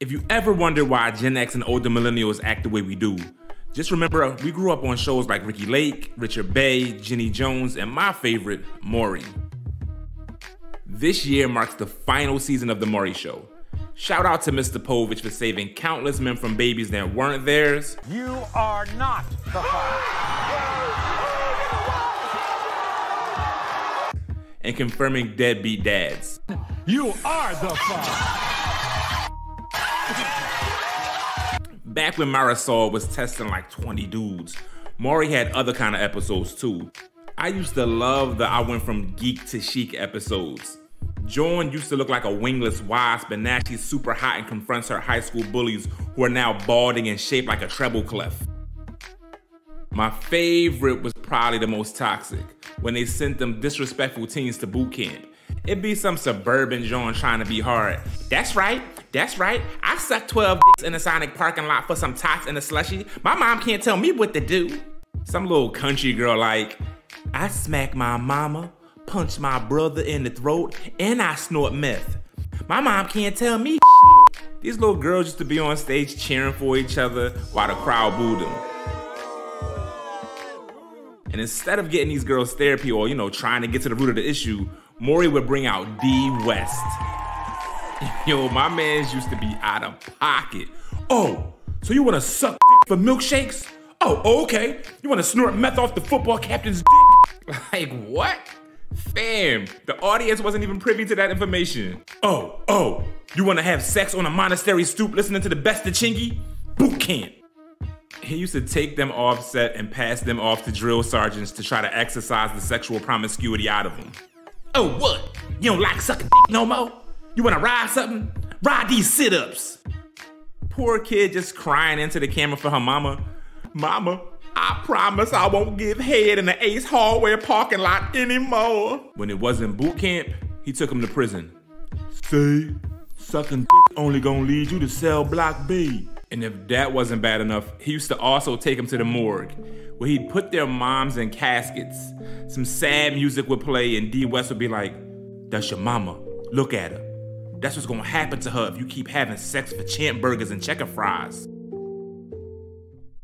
If you ever wonder why Gen X and older millennials act the way we do, just remember we grew up on shows like Ricky Lake, Richard Bay, Jenny Jones, and my favorite, Maury. This year marks the final season of The Maury Show. Shout out to Mr. Povich for saving countless men from babies that weren't theirs. You are not the father. And confirming deadbeat dads. You are the father. Back when Marisol was testing like 20 dudes, Maury had other kind of episodes too. I used to love the I went from geek to chic episodes. Joan used to look like a wingless wasp, and now she's super hot and confronts her high school bullies who are now balding and shaped like a treble clef. My favorite was probably the most toxic, when they sent them disrespectful teens to boot camp. It'd be some suburban Joan trying to be hard. That's right. That's right, I sucked 12 dicks in a Sonic parking lot for some tots and a slushie. My mom can't tell me what to do. Some little country girl like, I smack my mama, punch my brother in the throat, and I snort meth. My mom can't tell me shit. These little girls used to be on stage cheering for each other while the crowd booed them. And instead of getting these girls therapy or, you know, trying to get to the root of the issue, Maury would bring out D. West. Yo, my mans used to be out of pocket. Oh, so you want to suck dick for milkshakes? Oh, okay. You want to snort meth off the football captain's dick? Like, what? Fam, the audience wasn't even privy to that information. Oh, you want to have sex on a monastery stoop listening to the best of Chingy? Boot camp. He used to take them off set and pass them off to drill sergeants to try to exercise the sexual promiscuity out of them. Oh, what? You don't like sucking dick no more? You wanna ride something? Ride these sit-ups. Poor kid just crying into the camera for her mama. Mama, I promise I won't give head in the Ace Hallway parking lot anymore. When it wasn't boot camp, he took him to prison. See, sucking dick only gonna lead you to cell block B. And if that wasn't bad enough, he used to also take him to the morgue, where he'd put their moms in caskets. Some sad music would play and D. West would be like, that's your mama, look at her. That's what's gonna happen to her if you keep having sex for champ burgers and checker fries.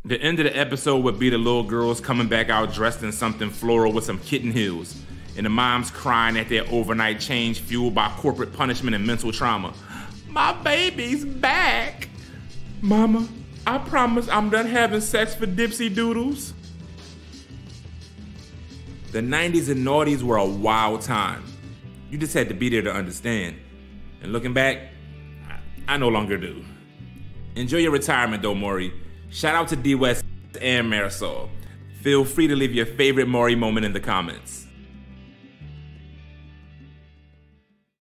The end of the episode would be the little girls coming back out dressed in something floral with some kitten heels, and the moms crying at their overnight change fueled by corporate punishment and mental trauma. My baby's back. Mama, I promise I'm done having sex for dipsy doodles. The 90s and noughties were a wild time. You just had to be there to understand. And looking back, I no longer do. Enjoy your retirement though, Maury. Shout out to D. West and Marisol. Feel free to leave your favorite Maury moment in the comments.